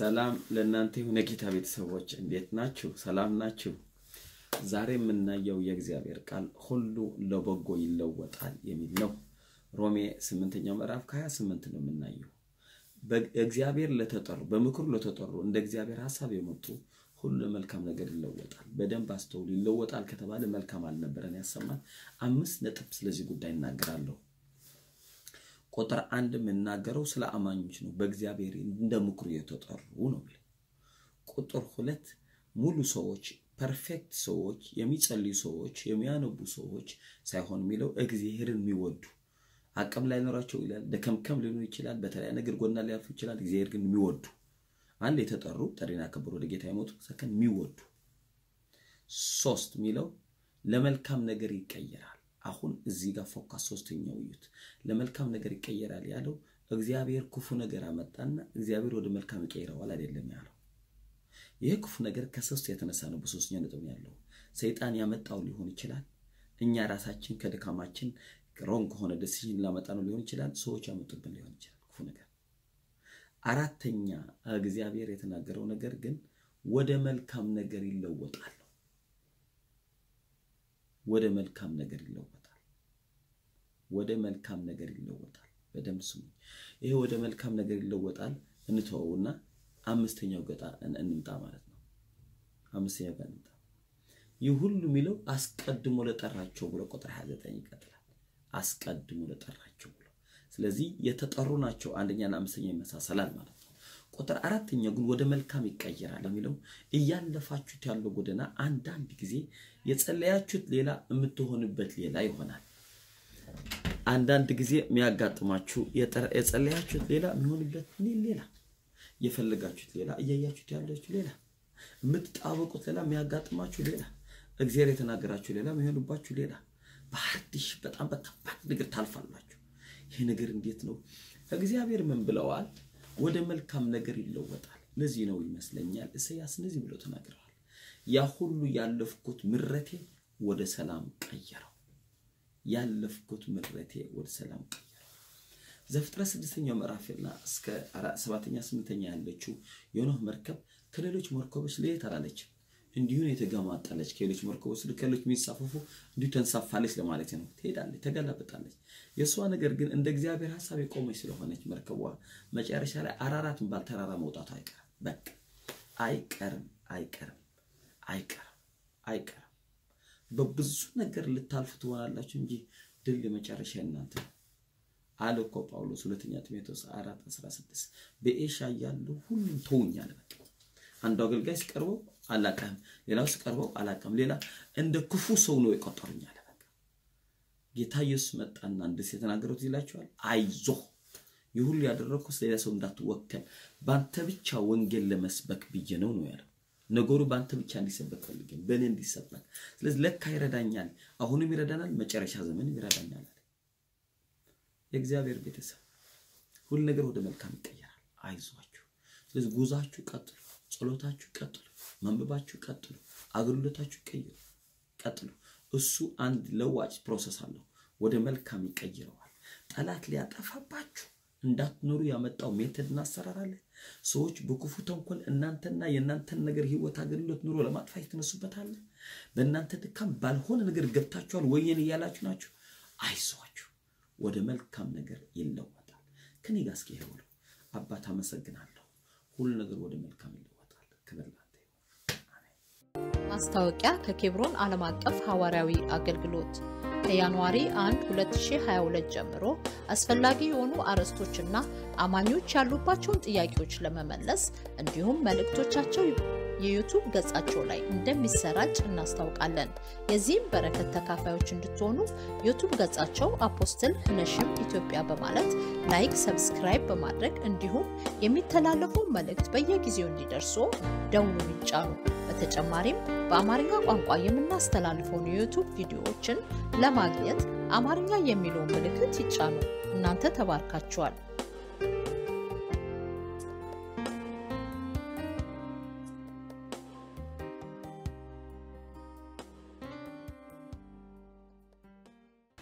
ሰላም ለእናንተ ይሁን ጌታ ቤተሰቦች እንዴት ናችሁ ሰላም ናችሁ ዛሬ የምናየው የእግዚአብሔር ቃል ሁሉ ለበጎ ይለወጣል የሚል ነው ሮሜ 8ኛው ምዕራፍ 28 ነው የምናየው በእግዚአብሔር ለተጠሩ በመክሩ ለተጠሩ እንደ እግዚአብሔር ሐሳብ የመጡ ሁሉ መልካም ነገር ይለወጣል በደም ባስተውል ይለወጣል ከተባለ መልካም አልነበረን ያሰማል 5 ነጥብ ስለዚህ ጉዳይ እናገራለሁ ቁጥር 1 መናገረው ስለ አማኞች ነው በእግዚአብሔር እንደ ምክሩ የተጠሩ ነው ቁጥር 2 ሙሉ ሰዎች perfect ሰዎች የሚጸልዩ ሰዎች የሚያነቡ ሰዎች ሳይሆን የሚለው እግዚአብሔርን የሚወዱ አቅም ላይ ኖራቸው ይላል ደከምከም ሊሆን ይችላል በተለያየ ነገር ጎና ሊያልፉ ይችላል እግዚአብሔር ግን የሚወዱ አንድ የተጠሩ ጥሪና ከብሮ ለጌታ ይሞቱ ሰከን የሚወዱ 3 የሚለው ለመልካም ነገር ይቀየራል አሁን እዚህ ጋር ፎከስ ሶስተኛው ይዩት ለመልካም ነገር ይቀየራል ያለው እግዚአብሔር ክፉ ነገር አመጣና እግዚአብሔር ወደ መልካም ይቀይራዋል አይደለም ያለው ይሄ ክፉ ነገር ከሶስት የተነሳ ነው በሶስተኛ ነጥብ ያለው ሰይጣን ያመጣው ሊሆን ይችላል እኛ ራሳችን ከድካማችን ሮንግ ሆነ decision ላመጣ ነው ሊሆን ይችላል ሰዎች ያመጡብን ሊሆን ይችላል ክፉ ነገር አራተኛ እግዚአብሔር የተናገረው ነገር ግን ወደ መልካም ነገር ይለወጣል ወደ መልካም ነገር ይለወጣል ወደ መልካም ነገር ይለወጣል በደም ስሙ ይሄ ወደ መልካም ነገር ይለወጣል እንተውና አምስተኛው ገጣ እንምጣ ማለት ነው አምስተኛው ገጣ ይህ ሁሉ ሚለው አስቀድሞ ለጠራቸው ብሎ ቁጥር 29 ይቀጥላል አስቀድሞ ለጠራቸው ብሎ ስለዚህ የተጠሩ ናቸው አንደኛና አምስተኛ ይመሳሰላል ማለት ነው ቁጥር 4ኛ ግን ወደ መልካም ይቀየራል የሚለው ይያለፋችሁት ያለው ጎደና አንድ አንድ ጊዜ የጸለያችሁት ሌላ የምትሆንበት ሌላ ይሆናል አንድ አንድ ጊዜ የሚያጋጥማችሁ የጸለያችሁት ሌላ የሚሆንበት ሌላ የፈልጋችሁት ሌላ እያያችሁት ያላችሁ ሌላ የምትጣበቁት ሌላ የሚያጋጥማችሁ ሌላ እግዚአብሔር የተናገራችሁ ሌላ የሚሆንባችሁ ሌላ ባርዲሽ በጣም በከባድ ነገር ታልፋላችሁ ይሄ ነገር እንዴት ነው እግዚአብሔር ምን ብለዋል ወደ መልካም ነገር ይለወጣል ለዚህ ነው ይመስለኛል ኢሳይያስ እንደዚህ ብሎ ተናግሯል ያ ሁሉ ያለፍኩት ምረቴ ወደ ሰላም ቀየረው ያለፍኩት ምረቴ ወደ ሰላም ቀየረው ዘፍጥረት 6ኛው ምዕራፍ እና እስከ 7ኛ 8ኛ ያለችው የኖህ መርከብ ከሌሎች መርከቦች ለየት አላለች እንዲሁ የተገማጠለች ከሌሎች መርከቦች ከሌሎች የሚሳፈፉ እንዲሁ ተንሳፋለች ለማለት ነው ትሄዳለች ተገላብጣለች የሷ ነገር ግን እንደ እግዚአብሔር ሐሳብ የቆመች ስለሆነች መርከቧ መጨረሻ ላይ አራራትን ባልተራራ መውጣቷ አይቀርም በቃ አይቀርም በብዙ ነገር ልታልፉ ትሆናላችሁ እንጂ ድል የመጨረሻ እናንተ አለቆ ጳውሎስ ሁለተኛ ጢሞቴዎስ 4:16 በኤሽያ ያሉ ሁሉ ተውኛል በቃ አንድ አገልጋይ ሲቀርበው አላቀም ሌላው ሲቀርበው አላቀም ሌላ እንደ ክፉ ሰው ነው ይቆጠሩኛል በቃ ጌታ ኢየሱስ መጣና እንደዚህ የተናገሩት ይላችኋል አይዞህ ይሁሉ ያደረኩስ ሌላ ሰው እንዳትወከል ባንተ ብቻ ወንጌል ለመስበክ ብዬ ነው ያለው ነገሩ ባንተ ብቻ እንዲሰበክ ፈልገን በእኔ እንዲሰበክ ስለዚህ ለካ ይረዳኛል አሁንም ይረዳናል መጨረሻ ዘመን ይረዳኛል የእግዚአብሔር ቤተሰብ ሁሉ ነገር ወደ መልካም ይቀየራል አይዟችሁ ስለዚህ ጉዟችሁ ቀጥሉ ጸሎታችሁ ቀጥሉ መንበባችሁ ቀጥሉ አገልግሎታችሁ ቀጥሉ እሱ አንድ ለዋጭ ፕሮሰስ አለው ወደ መልካም ይቀየራል ጠላት ሊያጠፋባችሁ እንዳትኖሩ ያመጣው ሜተድና አሰራራለ ሰዎች በክፉ ተንኮል እናንተና የእናንተን ነገር ህይወት አገልግሎት ኑሮ ለማጥፋት ተነሱበታል በእናንተ ድካም ባልሆነ ነገር ገብታችኋል ወይኔ ያላችሁ ናችሁ አይዟችሁ ወደ መልካም ነገር ይለወጣል ከኔ ጋር እስኪ ይሁን አባታ መሰግናለሁ ሁሉ ነገር ወደ መልካም ይለወጣል ከበላ ማስታወቂያ ከኬብሮን ዓለም አቀፍ ሐዋርያዊ አገልግሎት ከያንዋሪ 1 2022 ጀምሮ አስፈላጊ የሆኑ አርዕስቶችና አማኞች ያሉባቸውን ጥያቄዎች ለመመለስ እንዲሁም መልእክቶቻቸው የዩቲዩብ ገጻቸው ላይ እንደሚሰራጭ እናስታውቃለን። የዚህም በረከት ተካፋዮች እንድትሆኑ ዩቲዩብ ገጻቸው አፖስትል ነሽም ኢትዮጵያ በማለት ላይክ፣ ሰብስክራይብ በማድረግ እንዲሁም የሚተላለፉ መልእክት በየጊዜው እንዲደርሱ ደውሉን ይጫኑ። በተጨማሪም በአማርኛ ቋንቋ የምናስተላልፈውን ዩቲዩብ ቪዲዮዎችን ለማግኘት አማርኛ የሚለውን ምልክት ይጫኑ። እናንተ ተባርካችኋል።